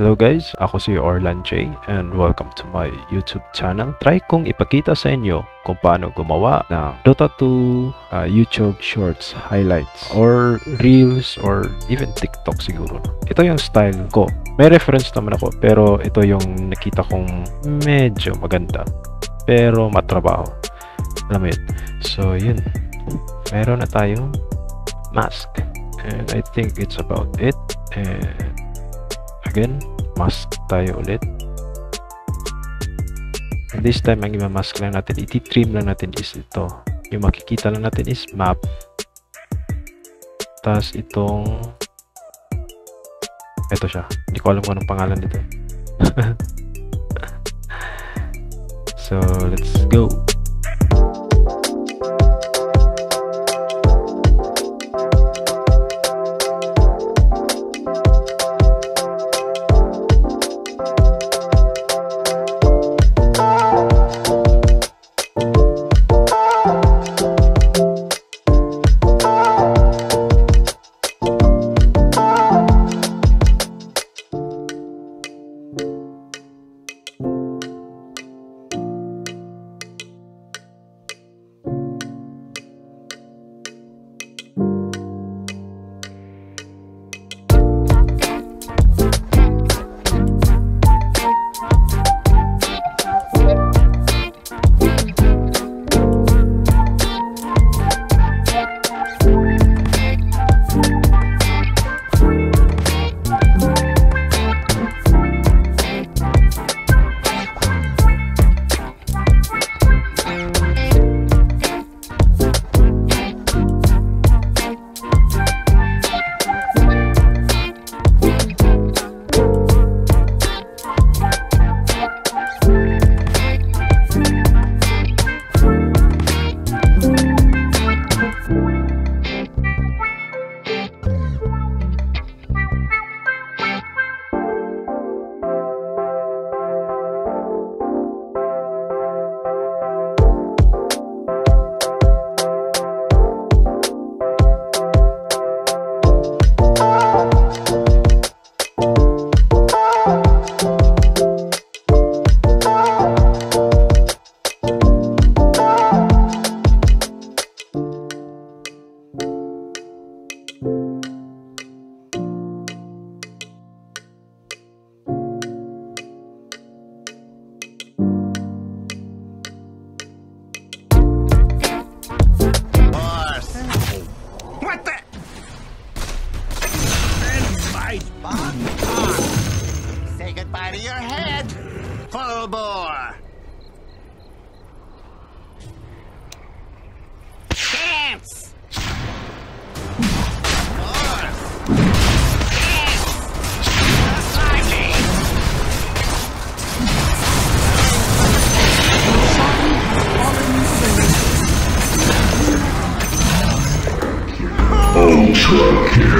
Hello guys, ako si Orlan Jay and welcome to my YouTube channel. Try kong ipakita sa inyo kung paano gumawa ng Dota 2 YouTube Shorts highlights or reels or even TikTok siguro. Ito yung style ko. May reference naman ako pero ito yung nakita kong medyo maganda pero matrabaho. Alam mo yun. So yun. Meron na tayong mask and I think it's about it. And again, mask tayo ulit. And this time, ang i-mask lang natin, iti-trim lang natin is ito. Yung makikita lang natin is map. Tapos itong... Ito siya. Hindi ko alam kung anong pangalan dito. So, let's go. Say goodbye to your head, full bore. Dance. Dance. Ultra kill.